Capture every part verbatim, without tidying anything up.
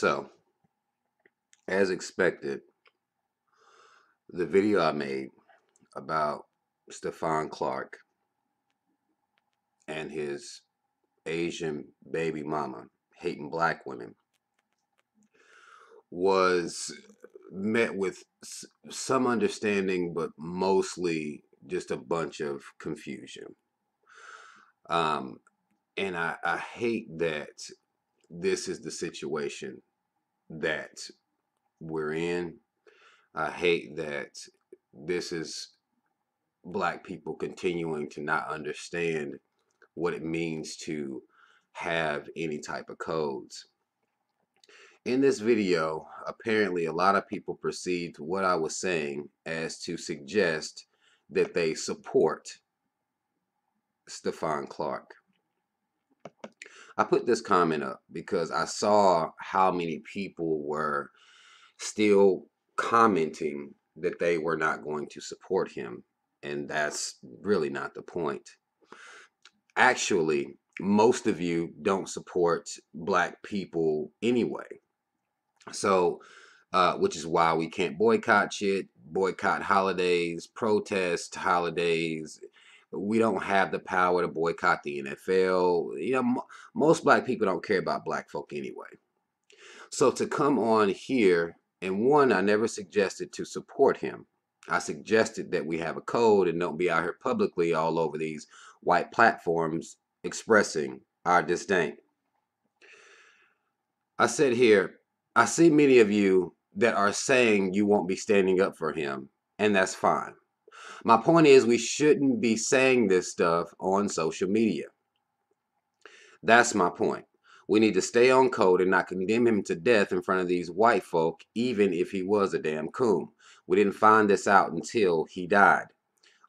So, as expected, the video I made about Stephon Clark and his Asian baby mama hating black women was met with some understanding, but mostly just a bunch of confusion. Um, and I, I hate that this is the situation that we're in. I hate that this is black people continuing to not understand what it means to have any type of codes. In this video, apparently a lot of people perceived what I was saying as to suggest that they support Stephon Clark. I put this comment up because I saw how many people were still commenting that they were not going to support him, and that's really not the point. Actually, most of you don't support black people anyway. So, uh, which is why we can't boycott shit, boycott holidays, protest holidays. We don't have the power to boycott the N F L. You know, m most black people don't care about black folk anyway. So to come on here, and one, I never suggested to support him. I suggested that we have a code and don't be out here publicly all over these white platforms expressing our disdain. I said here, I see many of you that are saying you won't be standing up for him, and that's fine. My point is, we shouldn't be saying this stuff on social media. That's my point. We need to stay on code and not condemn him to death in front of these white folk, even if he was a damn coon. We didn't find this out until he died.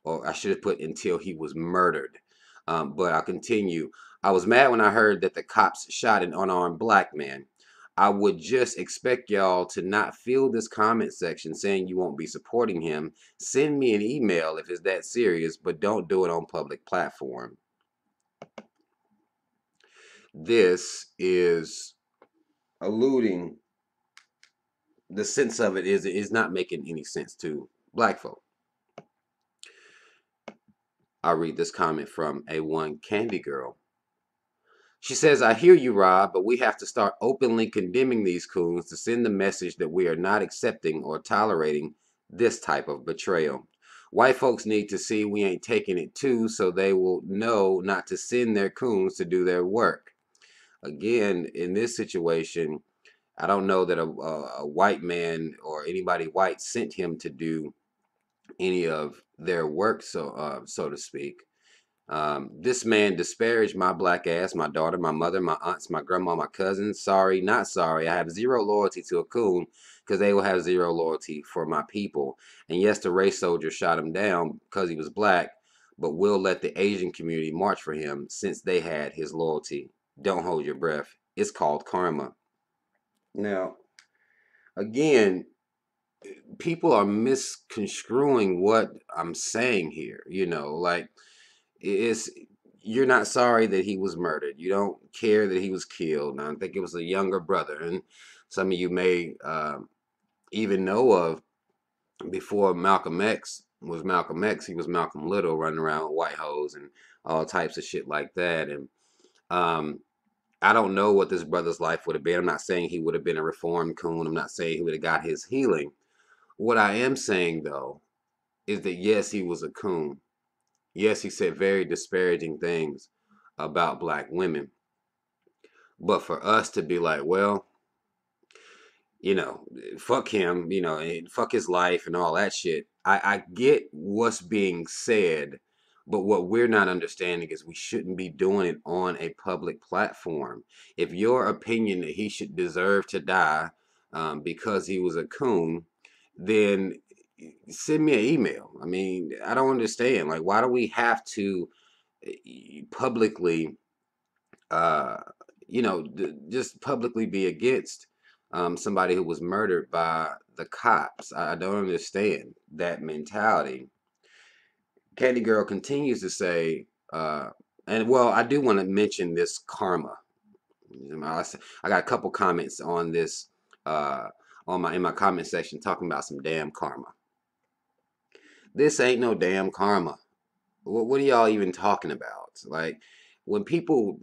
Or I should have put until he was murdered. Um, but I'll continue. I was mad when I heard that the cops shot an unarmed black man. I would just expect y'all to not fill this comment section saying you won't be supporting him. Send me an email if it's that serious, but don't do it on public platform. This is alluding, the sense of it is it is not making any sense to black folk. I read this comment from A one Candy Girl. She says, I hear you, Rob, but we have to start openly condemning these coons to send the message that we are not accepting or tolerating this type of betrayal. White folks need to see we ain't taking it too, so they will know not to send their coons to do their work. Again, in this situation, I don't know that a, a white man or anybody white sent him to do any of their work, so, uh, so to speak. Um, this man disparaged my black ass, my daughter, my mother, my aunts, my grandma, my cousins. Sorry, not sorry. I have zero loyalty to a coon because they will have zero loyalty for my people. And yes, the race soldier shot him down because he was black, but we'll let the Asian community march for him since they had his loyalty. Don't hold your breath. It's called karma. Now, again, people are misconstruing what I'm saying here. You know, like, It's, you're not sorry that he was murdered. You don't care that he was killed. Now, I think it was a younger brother. And some of you may uh, even know of, before Malcolm X was Malcolm X, he was Malcolm Little, running around with white hoes and all types of shit like that. And um, I don't know what this brother's life would have been. I'm not saying he would have been a reformed coon. I'm not saying he would have got his healing. What I am saying, though, is that, yes, he was a coon. Yes, he said very disparaging things about black women. But for us to be like, well, you know, fuck him, you know, and fuck his life and all that shit. I, I get what's being said, but what we're not understanding is we shouldn't be doing it on a public platform. If your opinion that he should deserve to die um, because he was a coon, then send me an email. I mean, I don't understand. Like, why do we have to publicly, uh, you know, just publicly be against um, somebody who was murdered by the cops? I don't understand that mentality. Candy Girl continues to say, uh, and well, I do want to mention this karma I got a couple comments on this, uh, on my in my comment section talking about some damn karma. This ain't no damn karma. What, what are y'all even talking about? Like, when people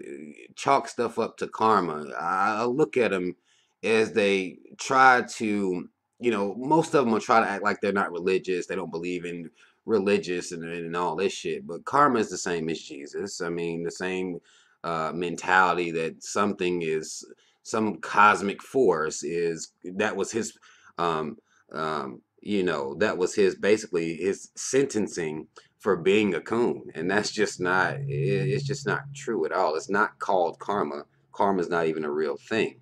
chalk stuff up to karma, I, I look at them as they try to, you know, most of them will try to act like they're not religious. They don't believe in religious and, and all this shit. But karma is the same as Jesus. I mean, the same uh, mentality that something is, some cosmic force is, that was his, um, um, you know, that was his, basically his sentencing for being a coon. And that's just not, it, it's just not true at all. It's not called karma. Karma is not even a real thing.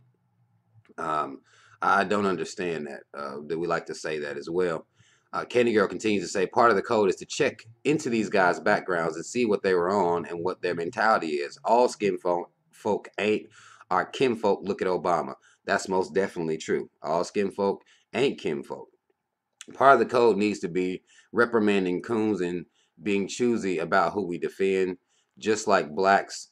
Um, I don't understand that, uh, that we like to say that as well. Uh, Candy Girl continues to say, part of the code is to check into these guys' backgrounds and see what they were on and what their mentality is. All skin folk, folk ain't our kinfolk. Look at Obama. That's most definitely true. All skin folk ain't kinfolk. Part of the code needs to be reprimanding coons and being choosy about who we defend, just like blacks,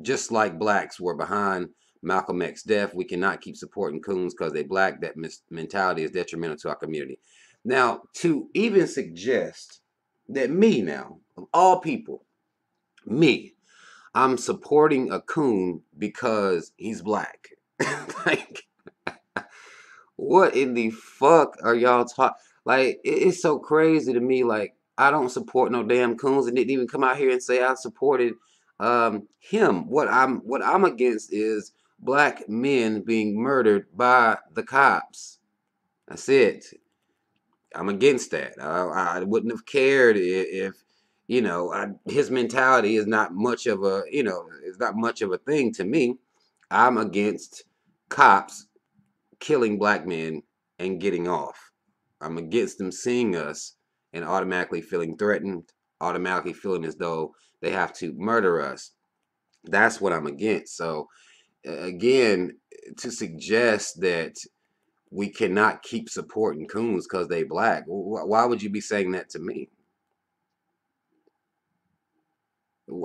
just like blacks were behind Malcolm X death. We cannot keep supporting coons because they black. That mentality is detrimental to our community. Now, to even suggest that me now, of all people, me, I'm supporting a coon because he's black. Like, what in the fuck are y'all talking? Like, it's so crazy to me. Like, I don't support no damn coons and didn't even come out here and say I supported um, him. What I'm, what I'm against is black men being murdered by the cops. That's it. I'm against that. I, I wouldn't have cared if, if you know, I, his mentality is not much of a, you know, it's not much of a thing to me. I'm against cops killing black men and getting off. I'm against them seeing us and automatically feeling threatened, automatically feeling as though they have to murder us. That's what I'm against. So, again, to suggest that we cannot keep supporting coons because they black. Why would you be saying that to me?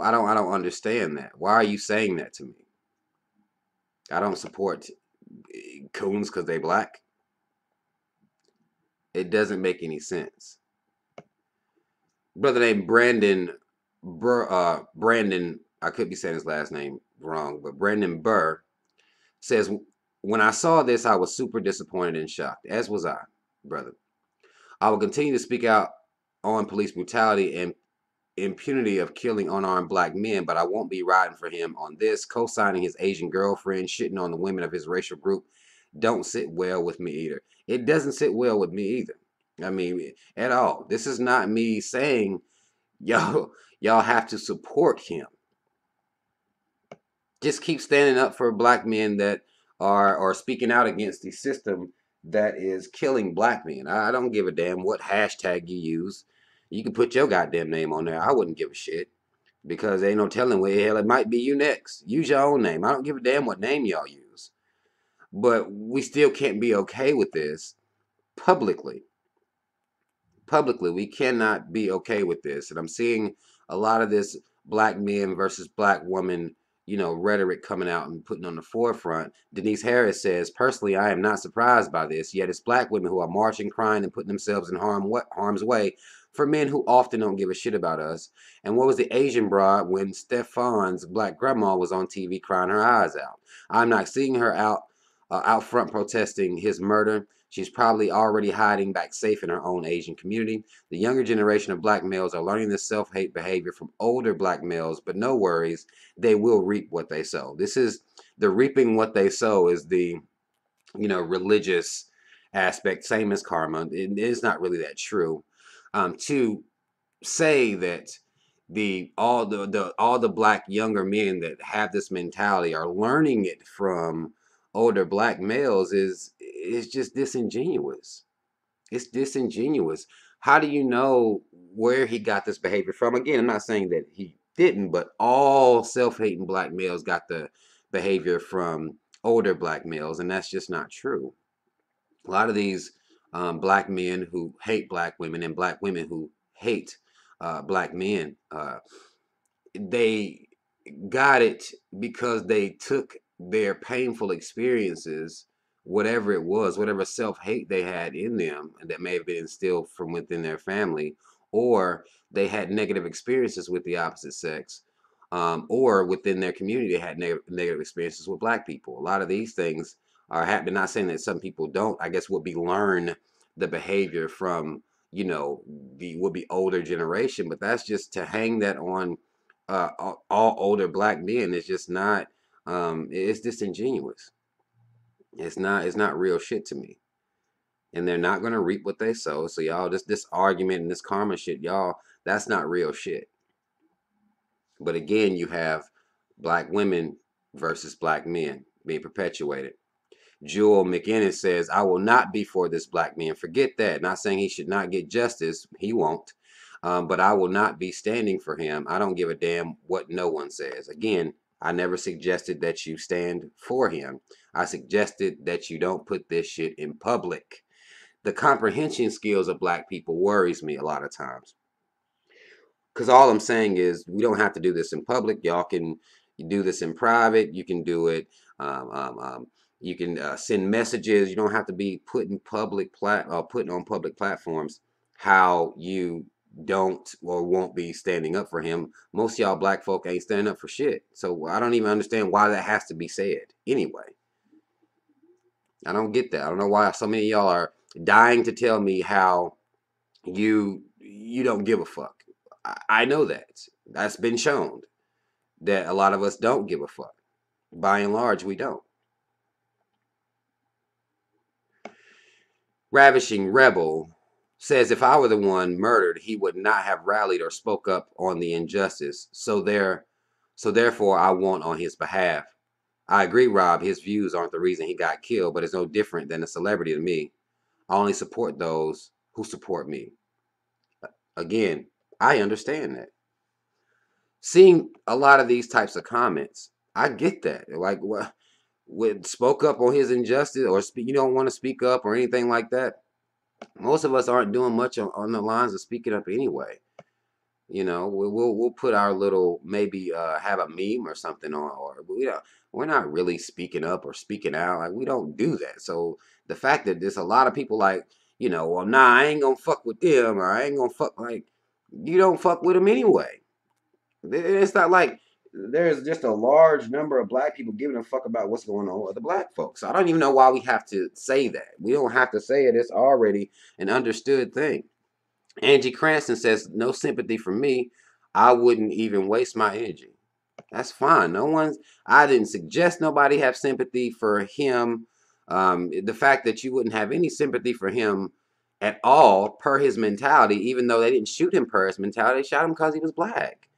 I don't. I don't understand that. Why are you saying that to me? I don't support coons because they black. It doesn't make any sense. Brother named Brandon Burr. Uh, Brandon. I could be saying his last name wrong, but Brandon Burr says, when I saw this, I was super disappointed and shocked, as was I, brother. I will continue to speak out on police brutality and impunity of killing unarmed black men, but I won't be riding for him on this. Co-signing his Asian girlfriend, shitting on the women of his racial group, don't sit well with me either. It doesn't sit well with me either. I mean, at all. This is not me saying, yo, y'all have to support him. Just keep standing up for black men that Are, are speaking out against the system that is killing black men. I don't give a damn what hashtag you use. You can put your goddamn name on there. I wouldn't give a shit, because there ain't no telling where the hell it might be you next. Use your own name. I don't give a damn what name y'all use. But we still can't be okay with this publicly. Publicly, we cannot be okay with this. And I'm seeing a lot of this black men versus black women, you know, rhetoric coming out and putting on the forefront. Denise Harris says, personally, I am not surprised by this, yet it's black women who are marching, crying, and putting themselves in harm, harm's way for men who often don't give a shit about us. And what was the Asian broad when Stephon's black grandma was on T V crying her eyes out? I'm not seeing her out, uh, out front protesting his murder. She's probably already hiding back safe in her own Asian community. The younger generation of black males are learning this self-hate behavior from older black males, but no worries, they will reap what they sow. This is the reaping what they sow is the, you know, religious aspect, same as karma. It is not really that true. Um, to say that the all the, the all the black younger men that have this mentality are learning it from older black males is it's just disingenuous. It's disingenuous. How do you know where he got this behavior from? Again, I'm not saying that he didn't, but all self-hating black males got the behavior from older black males, and that's just not true. A lot of these um, black men who hate black women and black women who hate uh, black men, uh, they got it because they took their painful experiences, whatever it was, whatever self-hate they had in them that may have been instilled from within their family, or they had negative experiences with the opposite sex, um, or within their community they had neg negative experiences with black people. A lot of these things are happening. Not saying that some people don't. I guess we'll be learn the behavior from, you know, the would be older generation, but that's just to hang that on uh, all older black men is just not. Um, it's disingenuous. It's not. It's not real shit to me. And they're not going to reap what they sow. So y'all, this this argument and this karma shit, y'all, that's not real shit. But again, you have black women versus black men being perpetuated. Jewel McInnes says, I will not be for this black man. Forget that. Not saying he should not get justice. He won't. Um, but I will not be standing for him. I don't give a damn what no one says. Again, I never suggested that you stand for him. I suggested that you don't put this shit in public. The comprehension skills of black people worries me a lot of times. Because all I'm saying is we don't have to do this in public. Y'all can do this in private. You can do it. Um, um, um, you can uh, send messages. You don't have to be putting public plat uh, putting on public platforms how you don't or won't be standing up for him. Most of y'all black folk ain't standing up for shit. So I don't even understand why that has to be said anyway. I don't get that. I don't know why so many of y'all are dying to tell me how you you don't give a fuck. I, I know that. That's been shown that a lot of us don't give a fuck. By and large, we don't. Ravishing Rebel says, if I were the one murdered, he would not have rallied or spoke up on the injustice. So there, so therefore, I want on his behalf. I agree, Rob. His views aren't the reason he got killed, but it's no different than a celebrity to me. I only support those who support me. Again, I understand that. Seeing a lot of these types of comments, I get that. Like, what, what spoke up on his injustice, or speak, you don't want to speak up or anything like that. Most of us aren't doing much on, on the lines of speaking up anyway. You know, we, we'll we'll put our little, maybe uh, have a meme or something on, or we don't. We're not really speaking up or speaking out. Like, we don't do that. So the fact that there's a lot of people like, you know, well, nah, I ain't gonna fuck with them, or I ain't gonna fuck, like, you don't fuck with them anyway. It's not like there's just a large number of black people giving a fuck about what's going on with the black folks. So I don't even know why we have to say that. We don't have to say it. It's already an understood thing. Angie Cranston says, no sympathy for me. I wouldn't even waste my energy. That's fine. No one's, I didn't suggest nobody have sympathy for him. Um, the fact that you wouldn't have any sympathy for him at all, per his mentality, even though they didn't shoot him per his mentality, they shot him because he was black.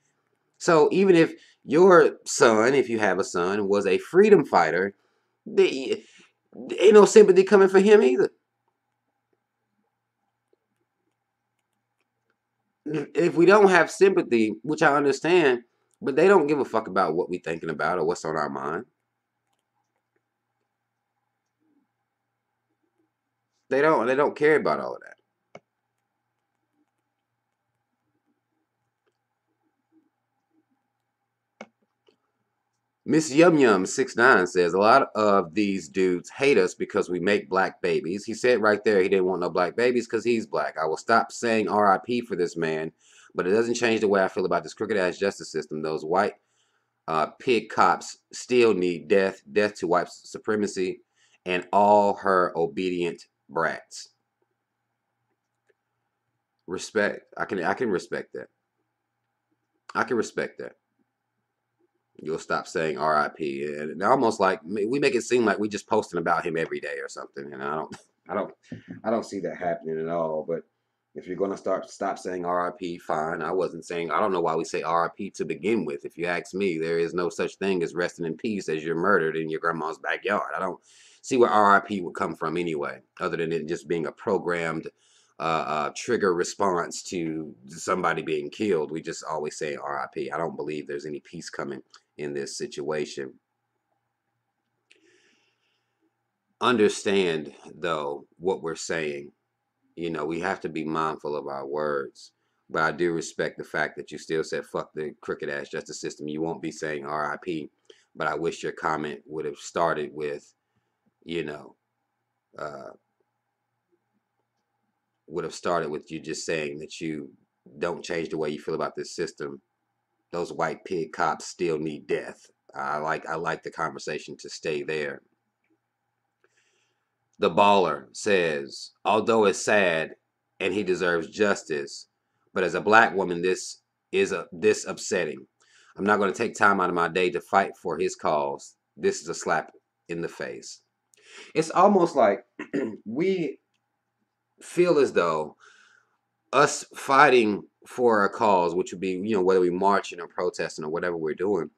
So even if your son, if you have a son, was a freedom fighter, they, they ain't no sympathy coming for him either. If we don't have sympathy, which I understand, but they don't give a fuck about what we're thinking about or what's on our mind. They don't. They don't care about all of that. Miss Yum Yum sixty-nine says, a lot of these dudes hate us because we make black babies. He said right there he didn't want no black babies because he's black. I will stop saying R I P for this man. But it doesn't change the way I feel about this crooked-ass justice system. Those white uh, pig cops still need death, death to white supremacy, and all her obedient brats. Respect. I can, I can respect that. I can respect that. You'll stop saying R I P. And almost like, we make it seem like we just posting about him every day or something. And I don't, I don't, I don't see that happening at all. But if you're going to start stop saying R I P, fine. I wasn't saying, I don't know why we say R I P to begin with. If you ask me, there is no such thing as resting in peace as you're murdered in your grandma's backyard. I don't see where R I P would come from anyway, other than it just being a programmed uh, uh, trigger response to somebody being killed. We just always say R I P. I don't believe there's any peace coming in this situation. Understand, though, what we're saying. You know, we have to be mindful of our words. But I do respect the fact that you still said, fuck the crooked ass justice system. You won't be saying R I P. but I wish your comment would have started with, you know, uh, would have started with you just saying that you don't change the way you feel about this system. Those white pig cops still need death. I like I like the conversation to stay there. The Baller says, although it's sad and he deserves justice, but as a black woman, this is a, this upsetting. I'm not going to take time out of my day to fight for his cause. This is a slap in the face. It's almost like we feel as though us fighting for a cause, which would be, you know, whether we marching or protesting or whatever we're doing,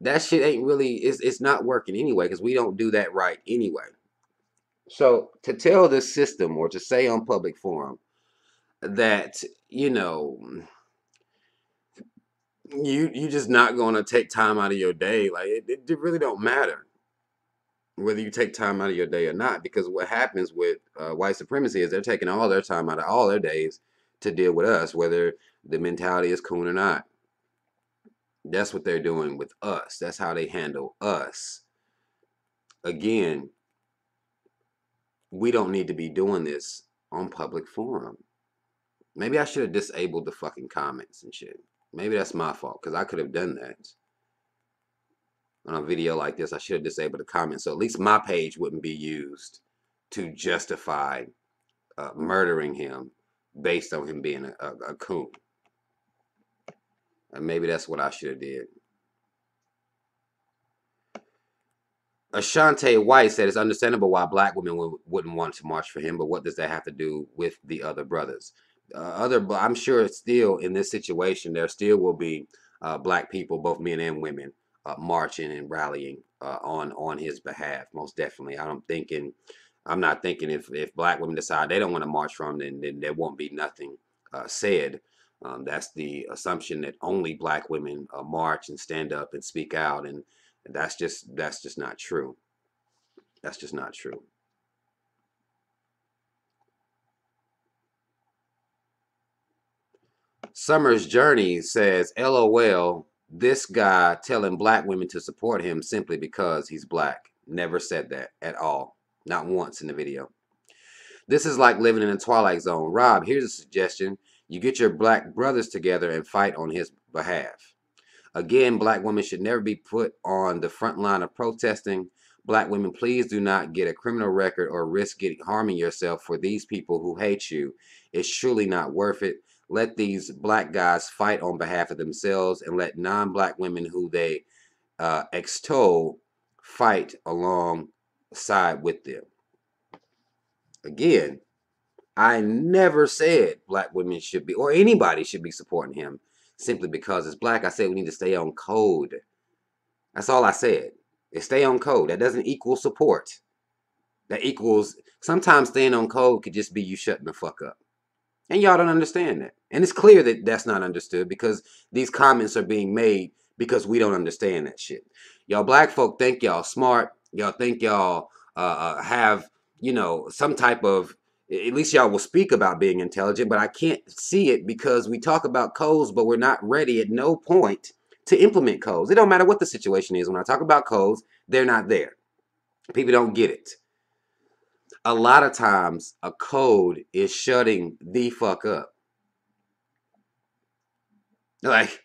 that shit ain't really, it's, it's not working anyway, because we don't do that right anyway. So to tell this system or to say on public forum that, you know, you you just not going to take time out of your day, like it, it, it really don't matter whether you take time out of your day or not, because what happens with uh, white supremacy is they're taking all their time out of all their days to deal with us, whether the mentality is cool or not. That's what they're doing with us. That's how they handle us. Again, we don't need to be doing this on public forum. Maybe I should have disabled the fucking comments and shit. Maybe that's my fault, because I could have done that. On a video like this, I should have disabled the comments, so at least my page wouldn't be used to justify uh, murdering him based on him being a, a, a coon. And maybe that's what I should have did. Shantae White said, it's understandable why black women wouldn't want to march for him, but what does that have to do with the other brothers? Uh, other, I'm sure it's still in this situation, there still will be uh, black people, both men and women, uh, marching and rallying uh, on on his behalf. Most definitely. I don't thinking, I'm not thinking if if black women decide they don't want to march for him, then, then there won't be nothing uh, said. Um, that's the assumption that only black women uh, march and stand up and speak out, and that's just that's just not true. That's just not true. Summer's Journey says, LOL, this guy telling black women to support him simply because he's black. Never said that at all. Not once in the video. This is like living in a Twilight Zone. Rob, here's a suggestion. You get your black brothers together and fight on his behalf. Again, black women should never be put on the front line of protesting. Black women, please do not get a criminal record or risk getting harming yourself for these people who hate you. It's surely not worth it. Let these black guys fight on behalf of themselves, and let non-black women who they uh, extol fight alongside with them. Again, I never said black women should be, or anybody should be supporting him simply because it's black. I said we need to stay on code. That's all I said. It's stay on code. That doesn't equal support. That equals, sometimes staying on code could just be you shutting the fuck up. And y'all don't understand that. And it's clear that that's not understood, because these comments are being made because we don't understand that shit. Y'all black folk think y'all smart. Y'all think y'all uh, uh, have, you know, some type of, at least y'all will speak about being intelligent, but I can't see it because we talk about codes, but we're not ready at no point to implement codes. It don't matter what the situation is. When I talk about codes, they're not there. People don't get it. A lot of times, a code is shutting the fuck up. Like,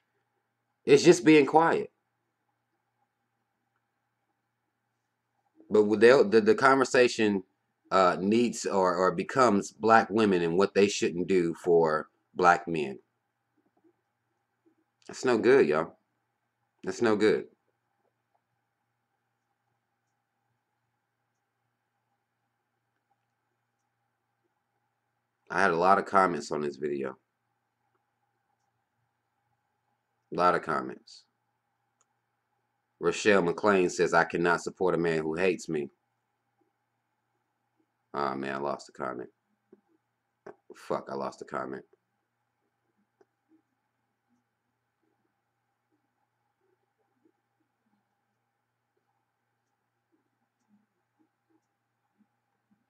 it's just being quiet. But the, the conversation uh, needs or, or becomes black women and what they shouldn't do for black men. That's no good, y'all. That's no good. I had a lot of comments on this video. A lot of comments. Rochelle McLean says, I cannot support a man who hates me. Oh man, I lost the comment. Fuck, I lost the comment.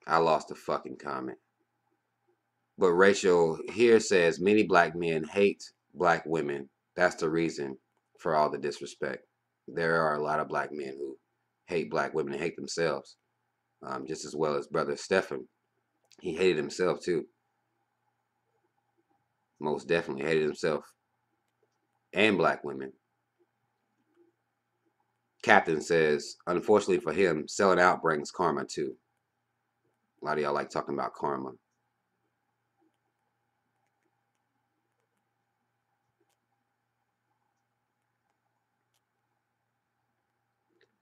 I lost the fucking comment. But Rachel here says, many black men hate black women. That's the reason for all the disrespect. there are a lot of black men who hate black women and hate themselves, um, just as well as brother Stephon. He hated himself too. Most definitely hated himself and black women. Captain says, unfortunately for him, selling out brings karma too. A lot of y'all like talking about karma.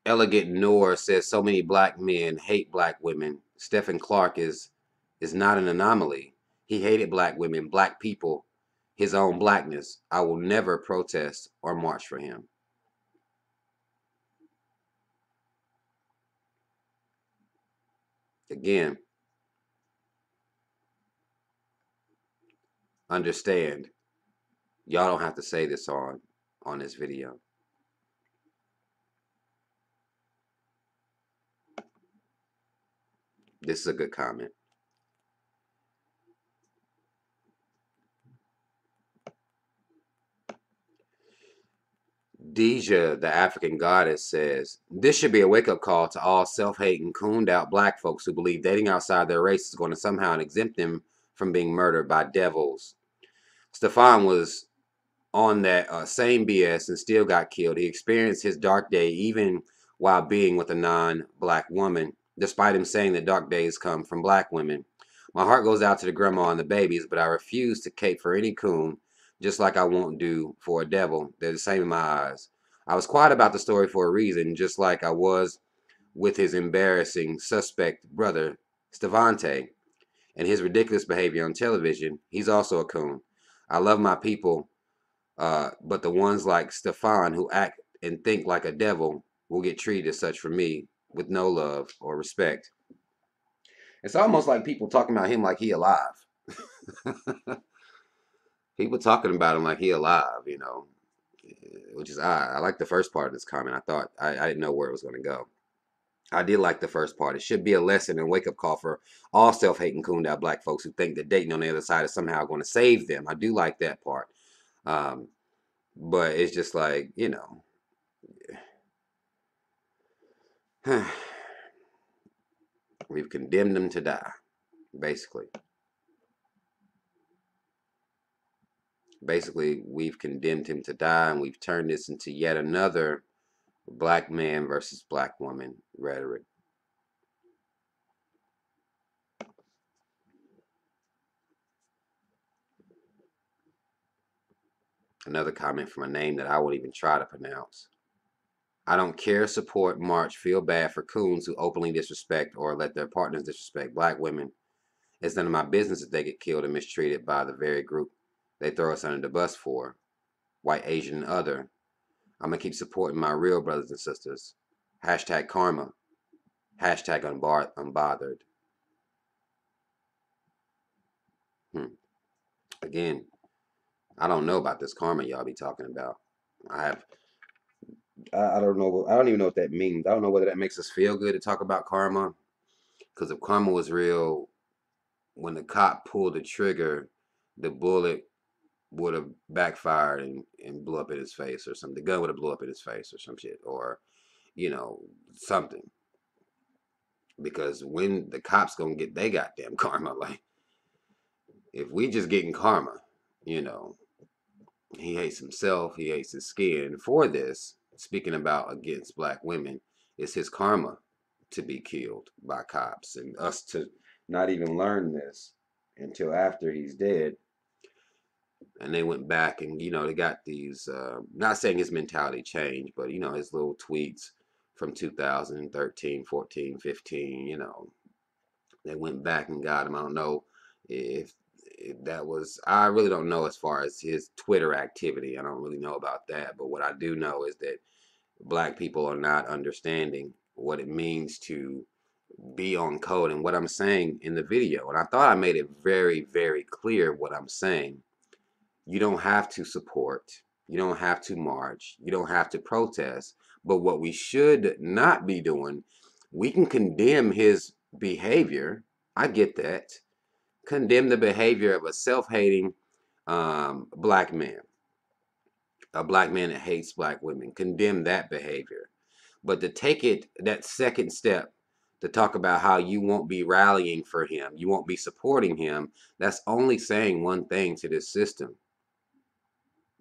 Elegant Noor says, so many black men hate black women. Stephon Clark is is not an anomaly. He hated black women, black people, his own blackness. I will never protest or march for him. Again, understand, y'all don't have to say this on, on this video. This is a good comment. Deja, the African goddess, says, this should be a wake-up call to all self-hating, cooned-out black folks who believe dating outside their race is going to somehow exempt them from being murdered by devils. Stephon was on that uh, same B S and still got killed. He experienced his dark day even while being with a non-black woman, despite him saying that dark days come from black women. My heart goes out to the grandma and the babies, but I refuse to cape for any coon, just like I won't do for a devil. They're the same in my eyes. I was quiet about the story for a reason, just like I was with his embarrassing suspect brother, Stevante, and his ridiculous behavior on television. He's also a coon. I love my people, uh, but the ones like Stephon who act and think like a devil will get treated as such for me with no love or respect. It's almost like people talking about him like he alive. People talking about him like he alive, you know, which is odd. I like the first part of this comment. I thought, I, I didn't know where it was going to go. I did like the first part. It should be a lesson and wake-up call for all self-hating, cooned-out black folks who think that dating on the other side is somehow going to save them. I do like that part. Um, but it's just like, you know, we've condemned them to die, basically. Basically, we've condemned him to die, and we've turned this into yet another black man versus black woman rhetoric. Another comment from a name that I won't even try to pronounce. I don't care, support, march, feel bad for coons who openly disrespect or let their partners disrespect black women. It's none of my business if they get killed and mistreated by the very group they throw us under the bus for, white, Asian, and other. I'm gonna keep supporting my real brothers and sisters. Hashtag karma. Hashtag unbothered. Hmm. Again, I don't know about this karma y'all be talking about. I have, I, I don't know. I don't even know what that means. I don't know whether that makes us feel good to talk about karma, because if karma was real, when the cop pulled the trigger, the bullet would have backfired and, and blew up in his face or something. The gun would have blew up in his face or some shit, or, you know, something. Because when the cops gonna get they goddamn karma, like, if we just getting karma, you know, he hates himself, he hates his skin. For this, speaking about against black women, it's his karma to be killed by cops and us to not even learn this until after he's dead. And they went back and, you know, they got these, uh, not saying his mentality changed, but, you know, his little tweets from two thousand thirteen, fourteen, fifteen, you know, they went back and got him. I don't know if, if that was, I really don't know as far as his Twitter activity. I don't really know about that. But what I do know is that black people are not understanding what it means to be on code and what I'm saying in the video. And I thought I made it very, very clear what I'm saying. You don't have to support. You don't have to march. You don't have to protest. But what we should not be doing, we can condemn his behavior. I get that. Condemn the behavior of a self-hating um, black man. a black man that hates black women, condemn that behavior. But to take it that second step to talk about how you won't be rallying for him, you won't be supporting him, that's only saying one thing to this system.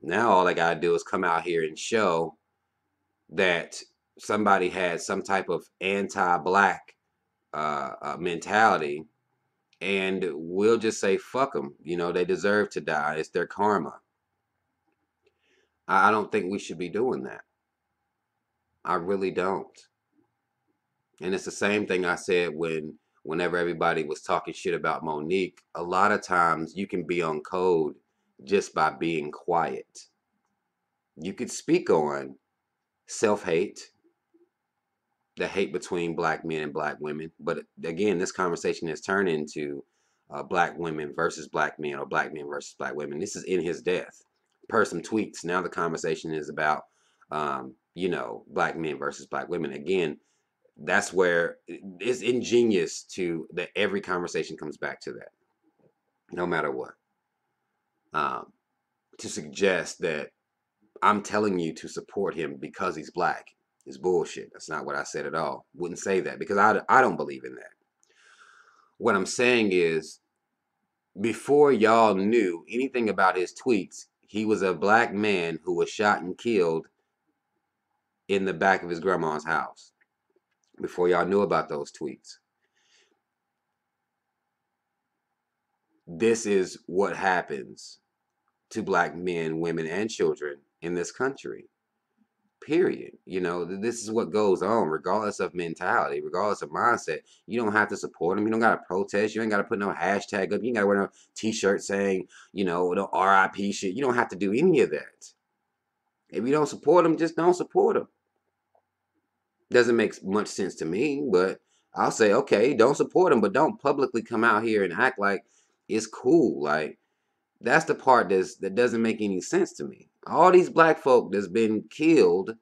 Now all I gotta do is come out here and show that somebody had some type of anti-black uh, uh, mentality, and we'll just say, fuck them. You know, they deserve to die. It's their karma. I don't think we should be doing that. I really don't. And it's the same thing I said when, whenever everybody was talking shit about Monique. A lot of times you can be on code just by being quiet. You could speak on self-hate, the hate between black men and black women. But again, this conversation has turned into uh, black women versus black men, or black men versus black women. This is in his death. Per some tweets, now the conversation is about, um, you know, black men versus black women. Again, that's where it's ingenious to that every conversation comes back to that, no matter what. Um, to suggest that I'm telling you to support him because he's black is bullshit. That's not what I said at all. Wouldn't say that, because I, I don't believe in that. What I'm saying is, before y'all knew anything about his tweets, he was a black man who was shot and killed in the back of his grandma's house. Before y'all knew about those tweets. This is what happens to black men, women, and children in this country. Period. You know, this is what goes on, regardless of mentality, regardless of mindset. You don't have to support them. You don't got to protest. You ain't got to put no hashtag up. You ain't got to wear no t-shirt saying, you know, the R I P shit. You don't have to do any of that. If you don't support them, just don't support them. Doesn't make much sense to me, but I'll say, okay, don't support them, but don't publicly come out here and act like it's cool. Like, that's the part that's, that doesn't make any sense to me. All these black folk that's been killed,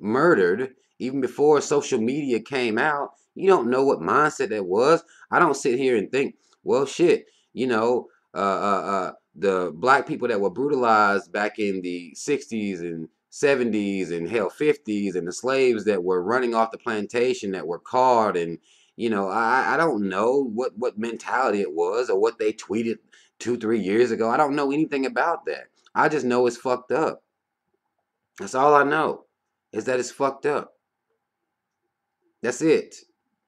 murdered, even before social media came out, you don't know what mindset that was. I don't sit here and think, well, shit, you know, uh, uh, uh, the black people that were brutalized back in the sixties and seventies and hell fifties, and the slaves that were running off the plantation that were caught, and, you know, I, I don't know what, what mentality it was or what they tweeted two, three years ago. I don't know anything about that. I just know it's fucked up. That's all I know, is that it's fucked up. That's it.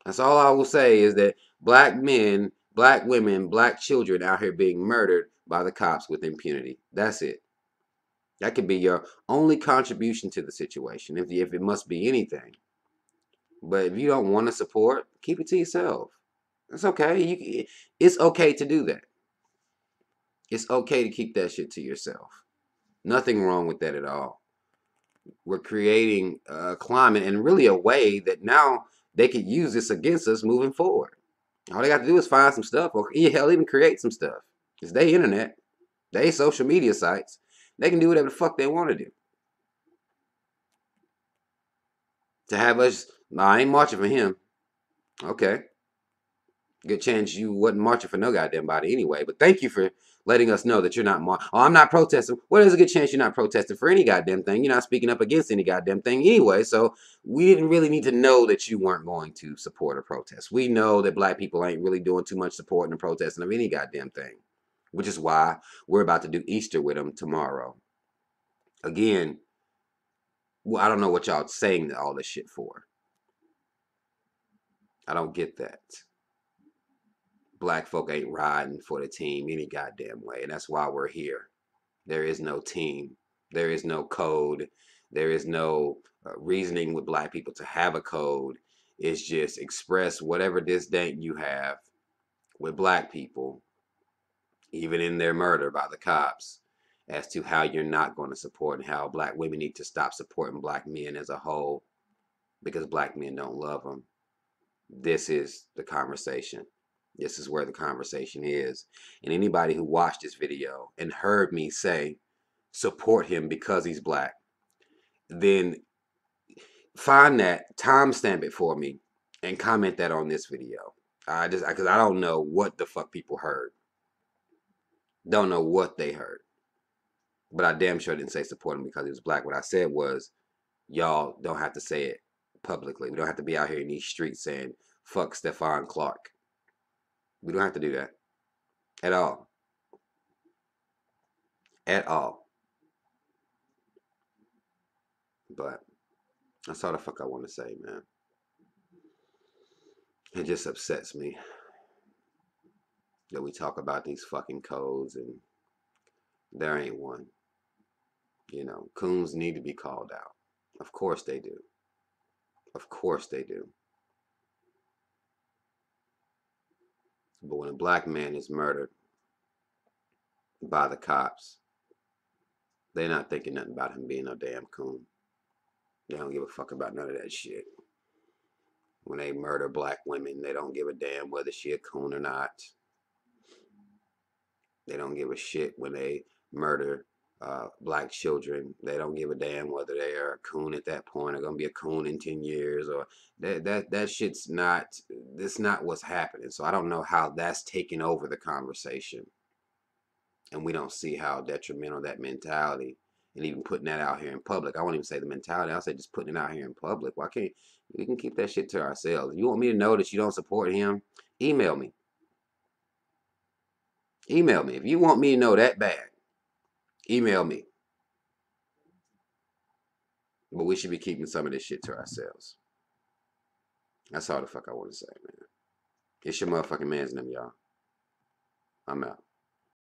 That's all I will say, is that black men, black women, black children out here being murdered by the cops with impunity. That's it. That could be your only contribution to the situation, if, if it must be anything. But if you don't want to support, keep it to yourself. It's okay. You, it's okay to do that. It's okay to keep that shit to yourself. Nothing wrong with that at all. We're creating a climate, and really a way that now they could use this against us moving forward. All they got to do is find some stuff, or hell, even create some stuff. It's their internet, their social media sites. They can do whatever the fuck they want to do. To have us, nah, I ain't marching for him. Okay. Good chance you wasn't marching for no goddamn body anyway. But thank you for letting us know that you're not marching. Oh, I'm not protesting. Well, there's a good chance you're not protesting for any goddamn thing. You're not speaking up against any goddamn thing anyway. So we didn't really need to know that you weren't going to support a protest. We know that black people ain't really doing too much supporting and protesting of any goddamn thing. Which is why we're about to do Easter with them tomorrow. Again, well, I don't know what y'all saying all this shit for. I don't get that. Black folk ain't riding for the team any goddamn way, and that's why we're here. There is no team. There is no code. There is no uh, reasoning with black people to have a code. It's just express whatever disdain you have with black people, even in their murder by the cops, as to how you're not going to support, and how black women need to stop supporting black men as a whole because black men don't love them. This is the conversation. This is where the conversation is. And anybody who watched this video and heard me say, support him because he's black, then find that, timestamp it for me, and comment that on this video. I just, because I, I don't know what the fuck people heard. Don't know what they heard. But I damn sure didn't say support him because he was black. What I said was, y'all don't have to say it publicly. We don't have to be out here in these streets saying, fuck Stephon Clark. We don't have to do that. At all. At all. But that's all the fuck I want to say, man. It just upsets me that we talk about these fucking codes and there ain't one. You know, coons need to be called out. Of course they do. Of course they do. But when a black man is murdered by the cops, they're not thinking nothing about him being no damn coon. They don't give a fuck about none of that shit. When they murder black women, they don't give a damn whether she a coon or not. They don't give a shit when they murder uh, black children. They don't give a damn whether they are a coon at that point or gonna be a coon in ten years or that that that shit's not. That's not what's happening. So I don't know how that's taking over the conversation, and we don't see how detrimental that mentality. And even putting that out here in public. I won't even say the mentality. I'll say just putting it out here in public. Why can't we can keep that shit to ourselves? You want me to know that you don't support him? Email me. Email me. If you want me to know that bad, email me. But we should be keeping some of this shit to ourselves. That's all the fuck I want to say, man. It's your motherfucking man's name, y'all. I'm out.